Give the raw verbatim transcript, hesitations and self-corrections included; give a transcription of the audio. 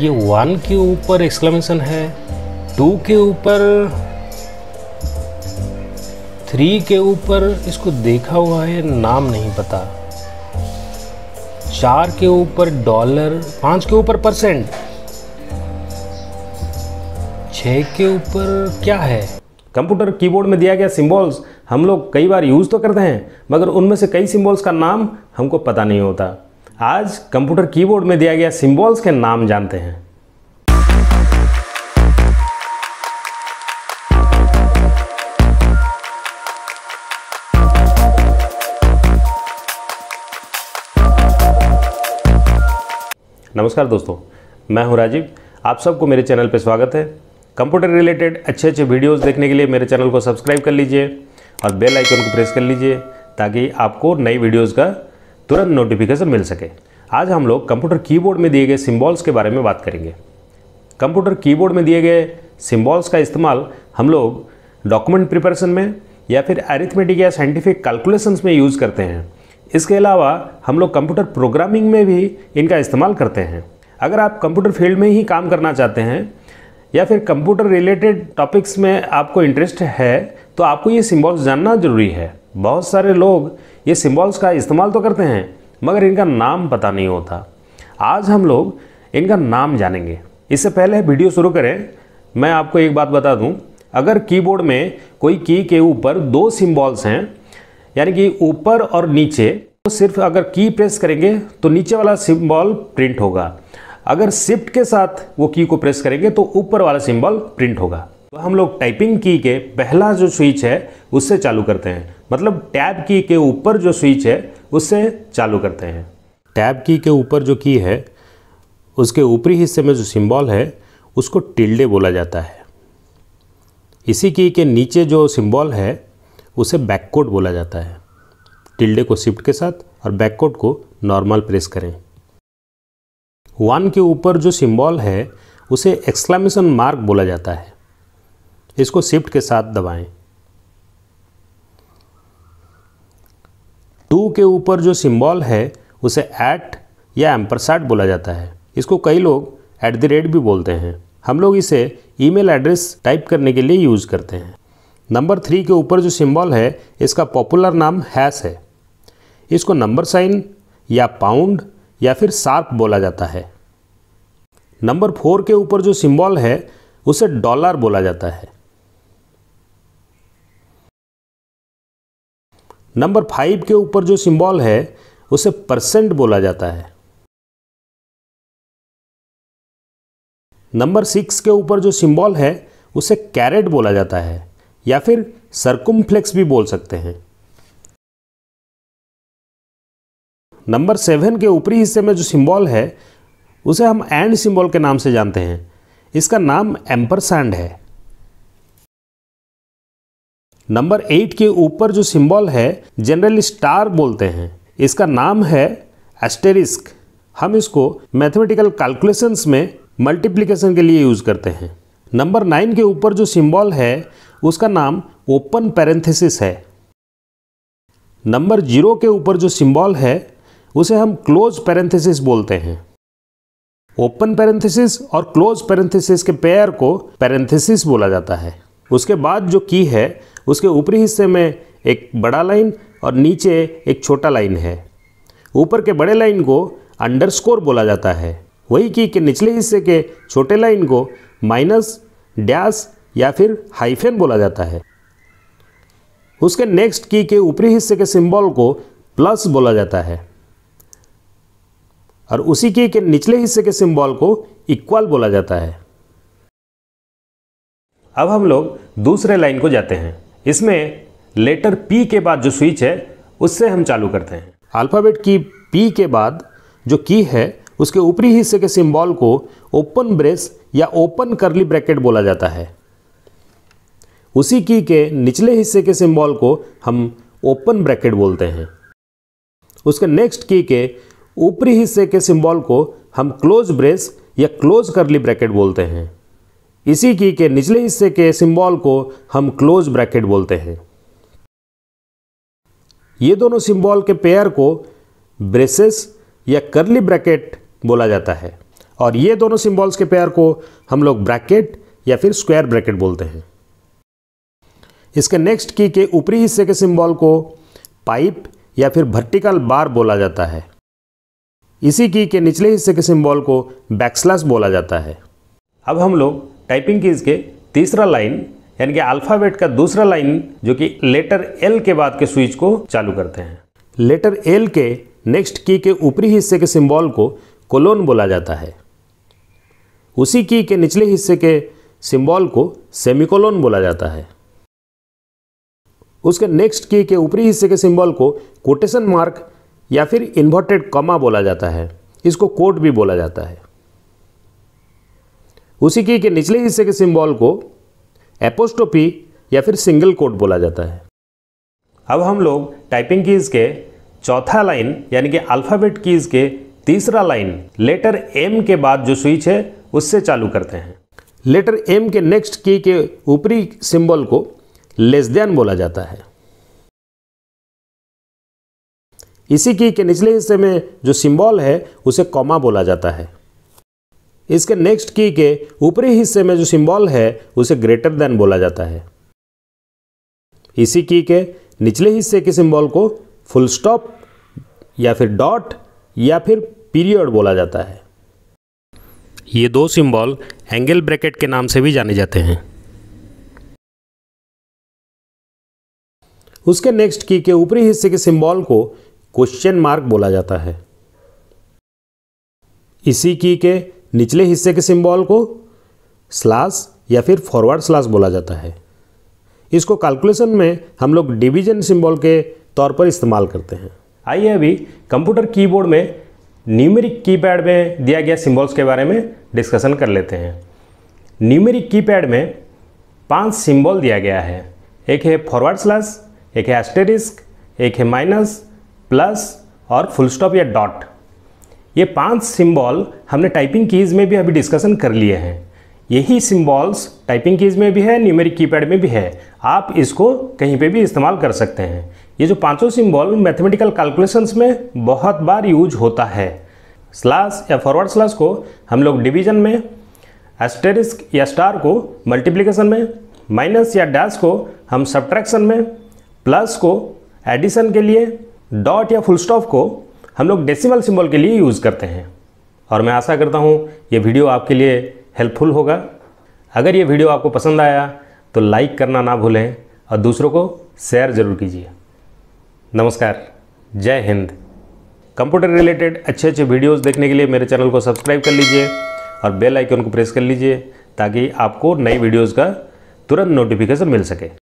ये वन के ऊपर एक्सक्लेमेशन है, टू के ऊपर, थ्री के ऊपर इसको देखा हुआ है, नाम नहीं पता। चार के ऊपर डॉलर, पाँच के ऊपर परसेंट, छः के ऊपर क्या है। कंप्यूटर कीबोर्ड में दिया गया सिंबल्स हम लोग कई बार यूज़ तो करते हैं, मगर उनमें से कई सिंबल्स का नाम हमको पता नहीं होता। आज कंप्यूटर कीबोर्ड में दिया गया सिंबल्स के नाम जानते हैं। नमस्कार दोस्तों, मैं हूं राजीव, आप सबको मेरे चैनल पर स्वागत है। कंप्यूटर रिलेटेड अच्छे अच्छे वीडियोस देखने के लिए मेरे चैनल को सब्सक्राइब कर लीजिए और बेल आइकन को प्रेस कर लीजिए ताकि आपको नई वीडियोस का तुरंत नोटिफिकेशन मिल सके। आज हम लोग कंप्यूटर कीबोर्ड में दिए गए सिंबल्स के बारे में बात करेंगे। कंप्यूटर कीबोर्ड में दिए गए सिंबल्स का इस्तेमाल हम लोग डॉक्यूमेंट प्रिपरेशन में या फिर अरिथमेटिक या साइंटिफिक कैलकुलेशंस में यूज़ करते हैं। इसके अलावा हम लोग कंप्यूटर प्रोग्रामिंग में भी इनका इस्तेमाल करते हैं। अगर आप कंप्यूटर फील्ड में ही काम करना चाहते हैं या फिर कंप्यूटर रिलेटेड टॉपिक्स में आपको इंटरेस्ट है तो आपको ये सिंबल्स जानना ज़रूरी है। बहुत सारे लोग ये सिंबल्स का इस्तेमाल तो करते हैं मगर इनका नाम पता नहीं होता। आज हम लोग इनका नाम जानेंगे। इससे पहले वीडियो शुरू करें, मैं आपको एक बात बता दूं। अगर कीबोर्ड में कोई की के ऊपर दो सिंबल्स हैं, यानी कि ऊपर और नीचे, तो सिर्फ अगर की प्रेस करेंगे तो नीचे वाला सिंबल प्रिंट होगा। अगर शिफ्ट के साथ वो की को प्रेस करेंगे तो ऊपर वाला सिंबल प्रिंट होगा। तो हम लोग टाइपिंग की के पहला जो स्विच है उससे चालू करते हैं, मतलब टैब की के ऊपर जो स्विच है उससे चालू करते हैं। टैब की के ऊपर जो की है उसके ऊपरी हिस्से में जो सिंबल है उसको टिल्डे बोला जाता है। इसी की के नीचे जो सिंबल है उसे बैककोट बोला जाता है। टिल्डे को शिफ्ट के साथ और बैककोट को नॉर्मल प्रेस करें। वन के ऊपर जो सिंबल है उसे एक्सक्लेमेशन मार्क बोला जाता है। इसको शिफ्ट के साथ दबाएं। टू के ऊपर जो सिंबल है उसे एट या एम्परसैंड बोला जाता है। इसको कई लोग एट द रेट भी बोलते हैं। हम लोग इसे ईमेल एड्रेस टाइप करने के लिए यूज़ करते हैं। नंबर थ्री के ऊपर जो सिंबल है इसका पॉपुलर नाम हैश है। इसको नंबर साइन या पाउंड या फिर शार्प बोला जाता है। नंबर फोर के ऊपर जो सिंबल है उसे डॉलर बोला जाता है। नंबर फाइव के ऊपर जो सिंबल है उसे परसेंट बोला जाता है। नंबर सिक्स के ऊपर जो सिंबल है उसे कैरेट बोला जाता है या फिर सर्कुमफ्लेक्स भी बोल सकते हैं। नंबर सेवन के ऊपरी हिस्से में जो सिंबल है उसे हम एंड सिंबल के नाम से जानते हैं। इसका नाम एम्परसैंड है। नंबर एट के ऊपर जो सिंबल है जनरली स्टार बोलते हैं। इसका नाम है एस्टेरिस्क। हम इसको मैथमेटिकल कैलकुलेशंस में मल्टीप्लिकेशन के लिए यूज़ करते हैं। नंबर नाइन के ऊपर जो सिंबल है उसका नाम ओपन पैरेंथेसिस है। नंबर जीरो के ऊपर जो सिंबल है उसे हम क्लोज पैरेंथेसिस बोलते हैं। ओपन पैरेंथेसिस और क्लोज पैरेंथेसिस के पेयर को पैरेंथेसिस बोला जाता है। उसके बाद जो की है उसके ऊपरी हिस्से में एक बड़ा लाइन और नीचे एक छोटा लाइन है। ऊपर के बड़े लाइन को अंडरस्कोर बोला जाता है। वही की के निचले हिस्से के छोटे लाइन को माइनस, डैश या फिर हाइफन बोला जाता है। उसके नेक्स्ट की के ऊपरी हिस्से के सिंबल को प्लस बोला जाता है और उसी की के निचले हिस्से के सिंबल को इक्वल बोला जाता है। अब हम लोग दूसरे लाइन को जाते हैं। इसमें लेटर पी के बाद जो स्विच है उससे हम चालू करते हैं। अल्फ़ाबेट की पी के बाद जो की है उसके ऊपरी हिस्से के सिंबल को ओपन ब्रेस या ओपन करली ब्रैकेट बोला जाता है। उसी की के निचले हिस्से के सिंबल को हम ओपन ब्रैकेट बोलते हैं। उसके नेक्स्ट की के ऊपरी हिस्से के सिंबल को हम क्लोज ब्रेस या क्लोज करली ब्रैकेट बोलते हैं। इसी की के निचले हिस्से के सिंबल को हम क्लोज ब्रैकेट बोलते हैं। ये दोनों सिंबल के पेयर को ब्रेसेस या करली ब्रैकेट बोला जाता है और ये दोनों सिम्बॉल्स के पेयर को हम लोग ब्रैकेट या फिर स्क्वायर ब्रैकेट बोलते हैं। इसके नेक्स्ट की के ऊपरी हिस्से के सिम्बॉल को पाइप या फिर वर्टिकल बार बोला जाता है। इसी की के निचले हिस्से के सिम्बॉल को बैकस्लैश बोला जाता है। अब हम लोग टाइपिंग कीज के तीसरा लाइन यानी कि अल्फ़ाबेट का दूसरा लाइन जो कि लेटर एल के बाद के स्विच को चालू करते हैं। लेटर एल के नेक्स्ट की के ऊपरी हिस्से के सिम्बॉल को कोलोन बोला जाता है। उसी की के निचले हिस्से के सिम्बॉल को सेमीकोलोन बोला जाता है। उसके नेक्स्ट की के ऊपरी हिस्से के सिम्बॉल को कोटेशन मार्क या फिर इन्वर्टेड कॉमा बोला जाता है। इसको कोट भी बोला जाता है। उसी की के निचले हिस्से के सिम्बॉल को एपोस्ट्रोफी या फिर सिंगल कोट बोला जाता है। अब हम लोग टाइपिंग कीज के चौथा लाइन यानी कि अल्फ़ाबेट कीज के तीसरा लाइन लेटर एम के बाद जो स्विच है उससे चालू करते हैं। लेटर एम के नेक्स्ट की के ऊपरी सिम्बॉल को लेस देन बोला जाता है। इसी की के निचले हिस्से में जो सिंबल है उसे कॉमा बोला जाता है। इसके नेक्स्ट की के ऊपरी हिस्से में जो सिंबल है उसे ग्रेटर देन बोला जाता है। इसी की के निचले हिस्से के सिंबल को फुल स्टॉप या फिर डॉट या फिर पीरियड बोला जाता है। ये दो सिंबल एंगल ब्रैकेट के नाम से भी जाने जाते हैं। उसके नेक्स्ट की के ऊपरी हिस्से के सिंबल को क्वेश्चन मार्क बोला जाता है। इसी की के निचले हिस्से के सिंबल को स्लैश या फिर फॉरवर्ड स्लैश बोला जाता है। इसको कैलकुलेशन में हम लोग डिवीजन सिंबल के तौर पर इस्तेमाल करते हैं। आइए अभी कंप्यूटर कीबोर्ड में न्यूमेरिक कीपैड में दिया गया सिंबल्स के बारे में डिस्कशन कर लेते हैं। न्यूमेरिक कीपैड में पांच सिंबल दिया गया है। एक है फॉरवर्ड स्लैश, एक है एस्टेरिस्क, एक है माइनस, प्लस और फुल स्टॉप या डॉट। ये पांच सिंबल हमने टाइपिंग कीज में भी अभी डिस्कशन कर लिए हैं। यही सिंबल्स टाइपिंग कीज में भी है, न्यूमेरिक कीपैड में भी है। आप इसको कहीं पे भी इस्तेमाल कर सकते हैं। ये जो पांचों सिंबल मैथमेटिकल कैलकुलेशंस में बहुत बार यूज होता है। स्लैश या फॉरवर्ड स्लैश को हम लोग डिवीजन में, एस्टेरिस्क या स्टार को मल्टीप्लिकेशन में, माइनस या डैश को हम सब्ट्रैक्शन में, प्लस को एडिशन के लिए, डॉट या फुल स्टॉप को हम लोग डेसिमल सिंबल के लिए यूज़ करते हैं। और मैं आशा करता हूँ ये वीडियो आपके लिए हेल्पफुल होगा। अगर ये वीडियो आपको पसंद आया तो लाइक करना ना भूलें और दूसरों को शेयर ज़रूर कीजिए। नमस्कार, जय हिंद। कंप्यूटर रिलेटेड अच्छे अच्छे वीडियोज़ देखने के लिए मेरे चैनल को सब्सक्राइब कर लीजिए और बेल आइकन को प्रेस कर लीजिए ताकि आपको नई वीडियोज़ का तुरंत नोटिफिकेशन मिल सके।